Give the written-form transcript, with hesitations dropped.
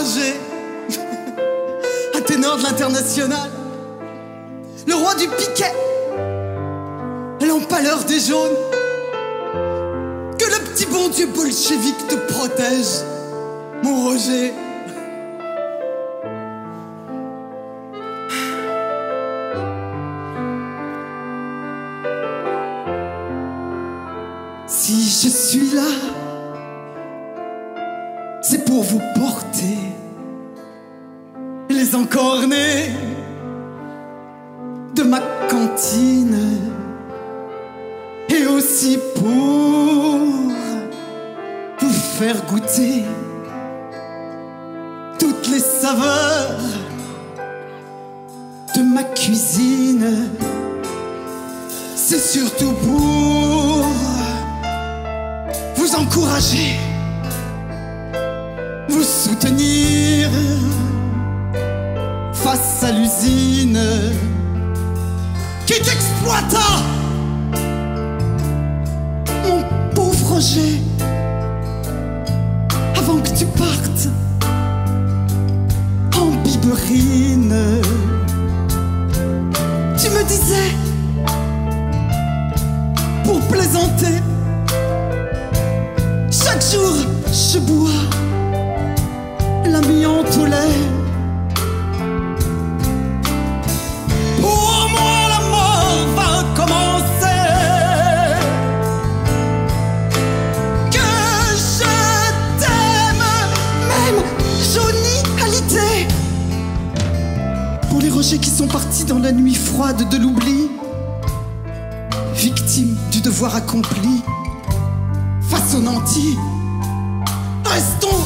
Roger, un ténor de l'international, le roi du piquet, l'empaleur des jaunes. Que le petit bon Dieu bolchevique te protège, mon Roger. Si je suis là, c'est pour vous porter les encornés de ma cantine, et aussi pour vous faire goûter toutes les saveurs de ma cuisine. C'est surtout pour vous encourager, vous soutenir face à l'usine qui t'exploita, mon pauvre Roger. Avant que tu partes en biberine, tu me disais, pour plaisanter, chaque jour je bois l'amiante au lait. Pour moi la mort va commencer. Que je t'aime, même jaunie à l'idée. Pour les Rogers qui sont partis dans la nuit froide de l'oubli, victimes du devoir accompli, face au nantis, restons